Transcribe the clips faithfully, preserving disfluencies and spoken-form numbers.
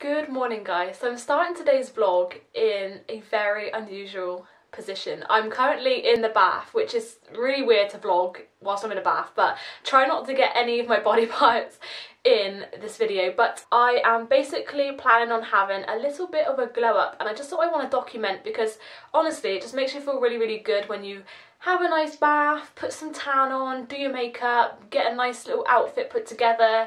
Good morning guys, so I'm starting today's vlog in a very unusual position. I'm currently in the bath, which is really weird to vlog whilst I'm in a bath, but try not to get any of my body parts in this video. But I am basically planning on having a little bit of a glow up, and I just thought I want to document, because honestly it just makes you feel really really good when you have a nice bath, put some tan on, do your makeup, get a nice little outfit put together.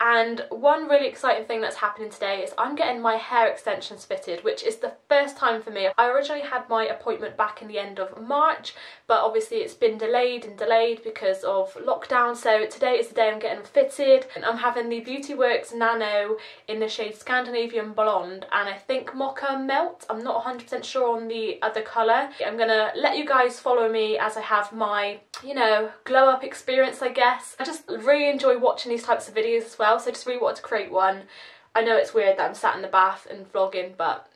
And one really exciting thing that's happening today is I'm getting my hair extensions fitted, which is the first time for me. I originally had my appointment back in the end of March, but obviously it's been delayed and delayed because of lockdown. So today is the day I'm getting fitted, and I'm having the Beauty Works Nano in the shade Scandinavian Blonde and I think Mocha Melt. I'm not one hundred percent sure on the other colour. I'm gonna let you guys follow me as I have my, you know, glow up experience, I guess. I just really enjoy watching these types of videos as well. So I just really wanted to create one. I know it's weird that I'm sat in the bath and vlogging, but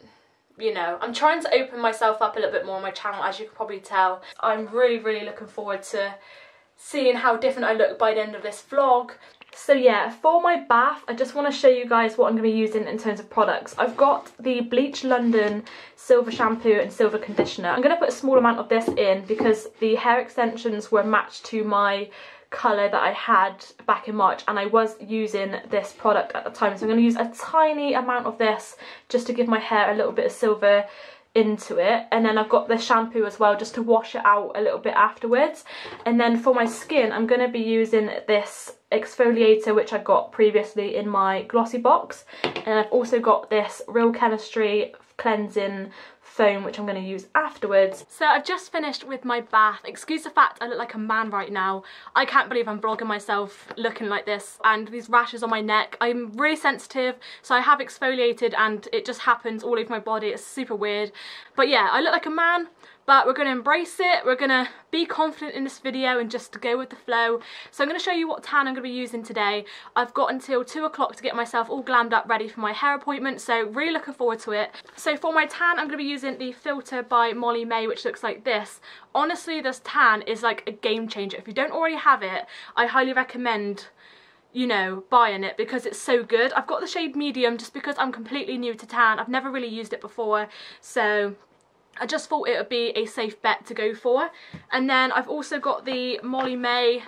you know, I'm trying to open myself up a little bit more on my channel, as you can probably tell. I'm really really looking forward to seeing how different I look by the end of this vlog. So yeah, for my bath I just want to show you guys what I'm going to be using in terms of products. I've got the Bleach London silver shampoo and silver conditioner. I'm going to put a small amount of this in because the hair extensions were matched to my colour that I had back in March, and I was using this product at the time, so I'm going to use a tiny amount of this just to give my hair a little bit of silver into it. And then I've got the shampoo as well, just to wash it out a little bit afterwards. And then for my skin I'm going to be using this exfoliator, which I got previously in my glossy box, and I've also got this Real Chemistry cleansing foam, which I'm going to use afterwards. So I've just finished with my bath. Excuse the fact I look like a man right now. I can't believe I'm vlogging myself looking like this, and these rashes on my neck. I'm really sensitive, so I have exfoliated and it just happens all over my body. It's super weird, but yeah, I look like a man, but we're going to embrace it. We're going to be confident in this video and just go with the flow. So I'm going to show you what tan I'm going to be using today. I've got until two o'clock to get myself all glammed up, ready for my hair appointment, so really looking forward to it. So for my tan I'm going to be using the Filter by Molly Mae, which looks like this. Honestly, this tan is like a game changer. If you don't already have it, I highly recommend, you know, buying it because it's so good. I've got the shade medium just because I'm completely new to tan. I've never really used it before, so I just thought it would be a safe bet to go for. And then I've also got the Molly Mae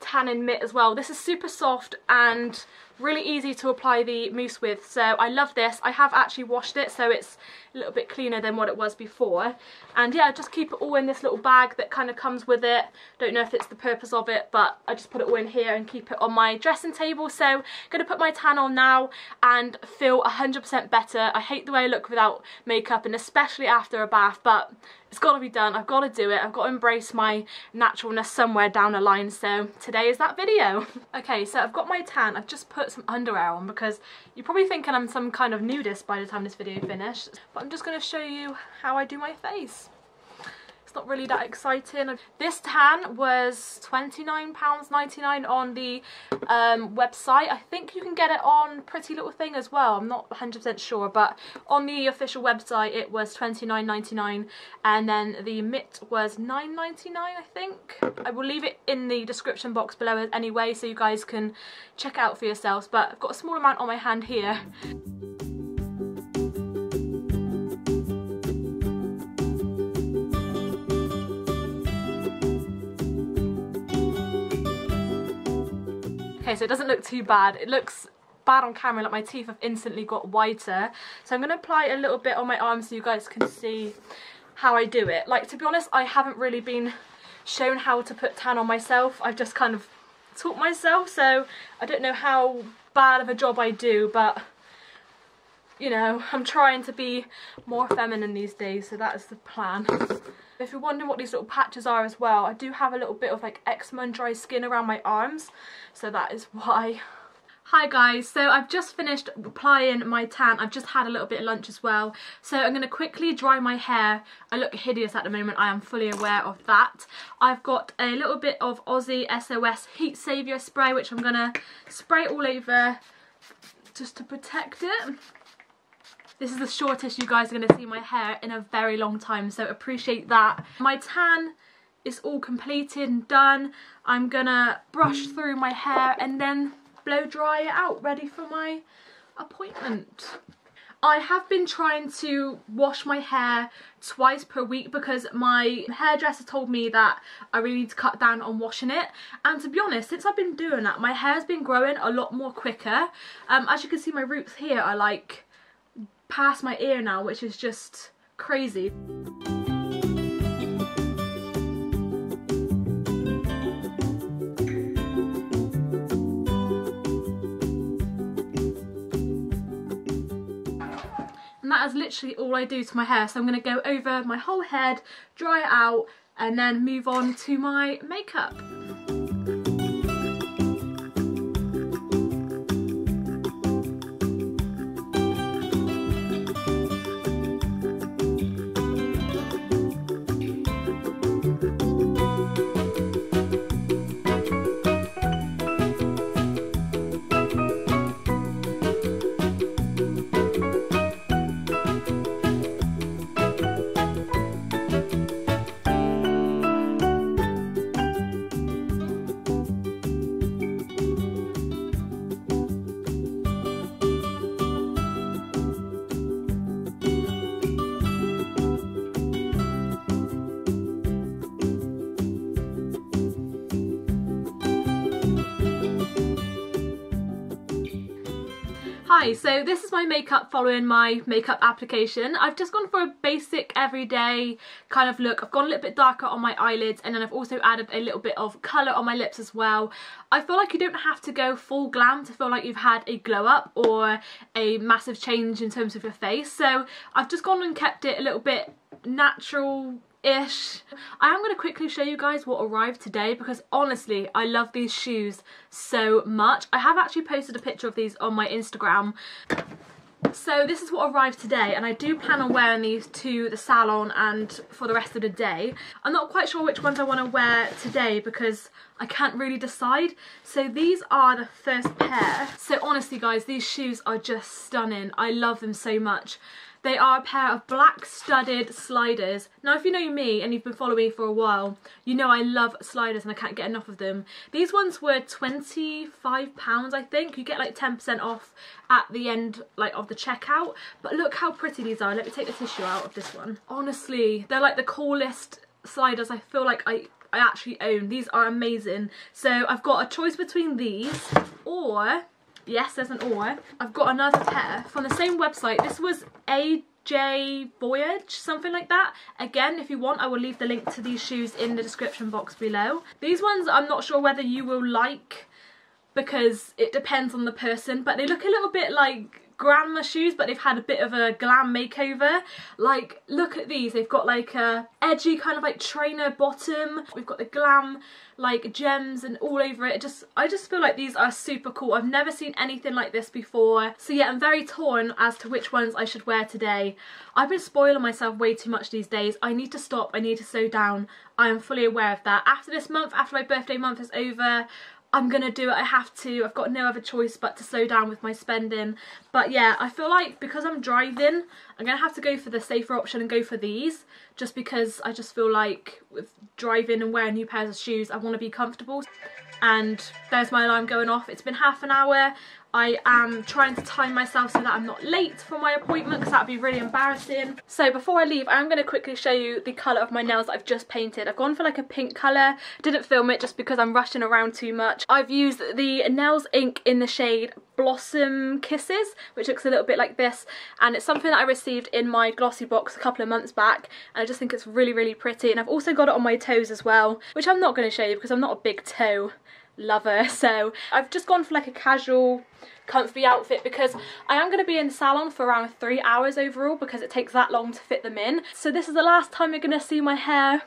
tanning mitt as well. This is super soft and really easy to apply the mousse with, so I love this. I have actually washed it, so it's a little bit cleaner than what it was before. And yeah, just keep it all in this little bag that kind of comes with it. Don't know if it's the purpose of it, but I just put it all in here and keep it on my dressing table. So I'm gonna put my tan on now and feel one hundred percent better. I hate the way I look without makeup, and especially after a bath, but it's got to be done. I've got to do it. I've got to embrace my naturalness somewhere down the line, so today is that video. Okay, so I've got my tan. I've just put some underwear on because you're probably thinking I'm some kind of nudist by the time this video finishes, but I'm just going to show you how I do my face. It's not really that exciting. This tan was twenty-nine pounds ninety-nine on the um, website. I think you can get it on Pretty Little Thing as well. I'm not one hundred percent sure, but on the official website it was twenty-nine ninety-nine, and then the mitt was nine ninety-nine, I think. I will leave it in the description box below anyway, so you guys can check out for yourselves, but I've got a small amount on my hand here. Okay, so it doesn't look too bad. It looks bad on camera, like my teeth have instantly got whiter. So I'm going to apply a little bit on my arm so you guys can see how I do it. Like, to be honest, I haven't really been shown how to put tan on myself. I've just kind of taught myself, so I don't know how bad of a job I do, but you know, I'm trying to be more feminine these days, so that is the plan. If you're wondering what these little patches are as well, I do have a little bit of like eczema and dry skin around my arms, so that is why. Hi guys, so I've just finished applying my tan. I've just had a little bit of lunch as well, so I'm going to quickly dry my hair. I look hideous at the moment, I am fully aware of that. I've got a little bit of Aussie S O S Heat Saviour Spray, which I'm going to spray all over just to protect it. This is the shortest you guys are going to see my hair in a very long time, so appreciate that. My tan is all completed and done. I'm going to brush through my hair and then blow dry it out, ready for my appointment. I have been trying to wash my hair twice per week because my hairdresser told me that I really need to cut down on washing it, and to be honest, since I've been doing that, my hair's been growing a lot more quicker. Um, as you can see, my roots here are like past my ear now, which is just crazy. And that is literally all I do to my hair. So I'm going to go over my whole head, dry it out, and then move on to my makeup. So this is my makeup following my makeup application. I've just gone for a basic everyday kind of look. I've gone a little bit darker on my eyelids, and then I've also added a little bit of colour on my lips as well. I feel like you don't have to go full glam to feel like you've had a glow up or a massive change in terms of your face. So I've just gone and kept it a little bit natural ish. I am going to quickly show you guys what arrived today because honestly I love these shoes so much. I have actually posted a picture of these on my Instagram. So this is what arrived today, and I do plan on wearing these to the salon and for the rest of the day. I'm not quite sure which ones I want to wear today because I can't really decide. So these are the first pair. So honestly guys, these shoes are just stunning. I love them so much. They are a pair of black studded sliders. Now if you know me and you've been following me for a while, you know I love sliders and I can't get enough of them. These ones were twenty-five pounds I think. You get like ten percent off at the end like of the checkout. But look how pretty these are. Let me take the tissue out of this one. Honestly, they're like the coolest sliders I feel like I, I actually own. These are amazing. So I've got a choice between these or... yes, there's an or. I've got another pair from the same website. This was A J Voyage, something like that. Again, if you want, I will leave the link to these shoes in the description box below. These ones, I'm not sure whether you will like because it depends on the person, but they look a little bit like grandma shoes, but they've had a bit of a glam makeover. Like, look at these. They've got like a edgy kind of like trainer bottom. We've got the glam like gems and all over it. Just, I just feel like these are super cool. I've never seen anything like this before. So yeah, I'm very torn as to which ones I should wear today. I've been spoiling myself way too much these days. I need to stop. I need to slow down. I am fully aware of that. After this month, after my birthday month is over, I'm gonna do it, I have to. I've got no other choice but to slow down with my spending. But yeah, I feel like because I'm driving, I'm gonna have to go for the safer option and go for these, just because I just feel like with driving and wearing new pairs of shoes, I wanna be comfortable. And there's my alarm going off. It's been half an hour. I am trying to time myself so that I'm not late for my appointment because that would be really embarrassing. So before I leave, I'm going to quickly show you the colour of my nails that I've just painted. I've gone for like a pink colour. Didn't film it just because I'm rushing around too much. I've used the Nails Ink in the shade Blossom Kisses, which looks a little bit like this, and it's something that I received in my glossy box a couple of months back, and I just think it's really really pretty. And I've also got it on my toes as well, which I'm not going to show you because I'm not a big toe lover. So I've just gone for like a casual comfy outfit because I am going to be in the salon for around three hours overall because it takes that long to fit them in. So this is the last time you're going to see my hair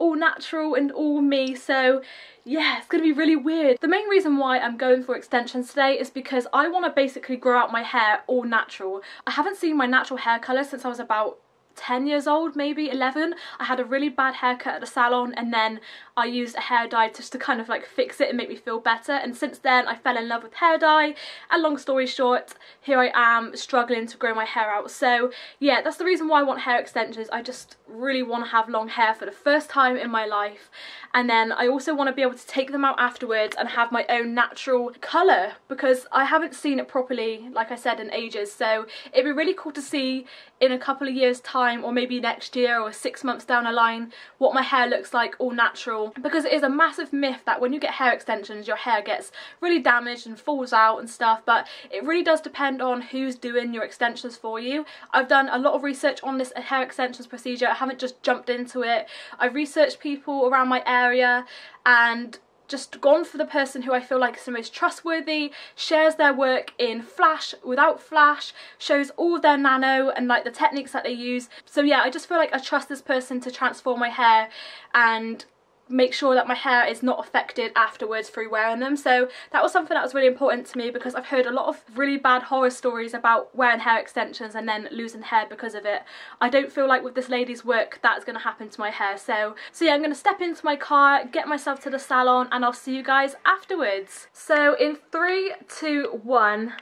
all natural and all me, so yeah, it's gonna be really weird. The main reason why I'm going for extensions today is because I want to basically grow out my hair all natural. I haven't seen my natural hair colour since I was about ten years old, maybe eleven. I had a really bad haircut at the salon, and then I used a hair dye just to kind of like fix it and make me feel better, and since then I fell in love with hair dye, and long story short, here I am struggling to grow my hair out. So yeah, that's the reason why I want hair extensions. I just really want to have long hair for the first time in my life, and then I also want to be able to take them out afterwards and have my own natural colour, because I haven't seen it properly, like I said, in ages. So it'd be really cool to see in a couple of years time, or maybe next year or six months down the line, what my hair looks like all natural, because it is a massive myth that when you get hair extensions your hair gets really damaged and falls out and stuff, but it really does depend on who's doing your extensions for you. I've done a lot of research on this hair extensions procedure. I haven't just jumped into it. I've researched people around my area and just gone for the person who I feel like is the most trustworthy, shares their work in flash, without flash, shows all of their nano and like the techniques that they use. So yeah, I just feel like I trust this person to transform my hair and make sure that my hair is not affected afterwards through wearing them. So that was something that was really important to me, because I've heard a lot of really bad horror stories about wearing hair extensions and then losing hair because of it. I don't feel like with this lady's work that's going to happen to my hair. So so yeah, I'm going to step into my car, get myself to the salon, and I'll see you guys afterwards. So in three, two, one,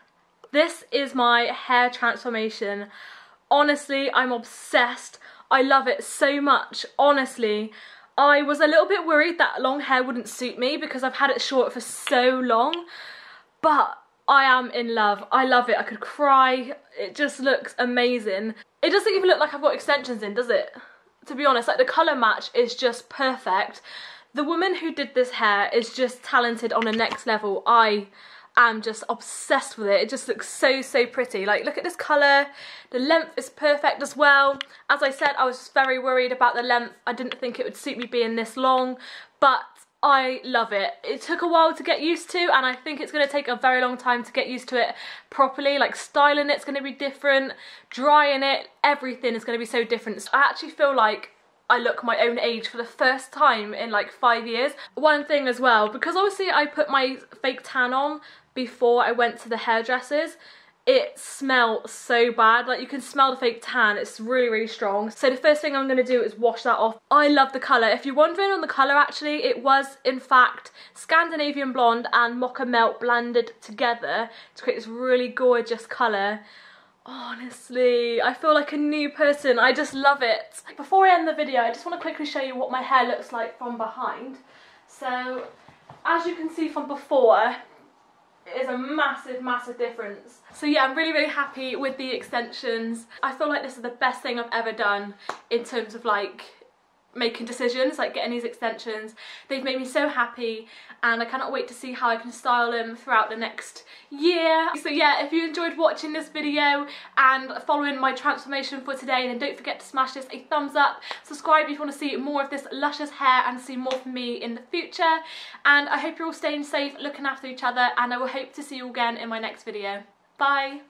this is my hair transformation. Honestly, I'm obsessed. I love it so much. Honestly, I was a little bit worried that long hair wouldn't suit me because I've had it short for so long, but I am in love. I love it. I could cry. It just looks amazing. It doesn't even look like I've got extensions in, does it? To be honest, like the colour match is just perfect. The woman who did this hair is just talented on the next level. I am just obsessed with it. It just looks so, so pretty. Like, look at this colour. The length is perfect as well. As I said, I was very worried about the length. I didn't think it would suit me being this long, but I love it. It took a while to get used to, and I think it's going to take a very long time to get used to it properly. Like, styling it's going to be different, drying it, everything is going to be so different. So I actually feel like I look my own age for the first time in like five years. One thing as well, because obviously I put my fake tan on before I went to the hairdressers, it smells so bad. Like, you can smell the fake tan. It's really, really strong. So the first thing I'm going to do is wash that off. I love the colour. If you're wondering on the colour, actually, it was, in fact, Scandinavian Blonde and Mocha Melt blended together to create this really gorgeous colour. Honestly, I feel like a new person. I just love it. Before I end the video, I just want to quickly show you what my hair looks like from behind. So, as you can see from before, it is a massive, massive difference. So yeah, I'm really, really happy with the extensions. I feel like this is the best thing I've ever done in terms of like making decisions, like getting these extensions. They've made me so happy, and I cannot wait to see how I can style them throughout the next year. So yeah, if you enjoyed watching this video and following my transformation for today, then don't forget to smash this a thumbs up. Subscribe if you want to see more of this luscious hair and see more from me in the future. And I hope you're all staying safe, looking after each other, and I will hope to see you again in my next video. Bye!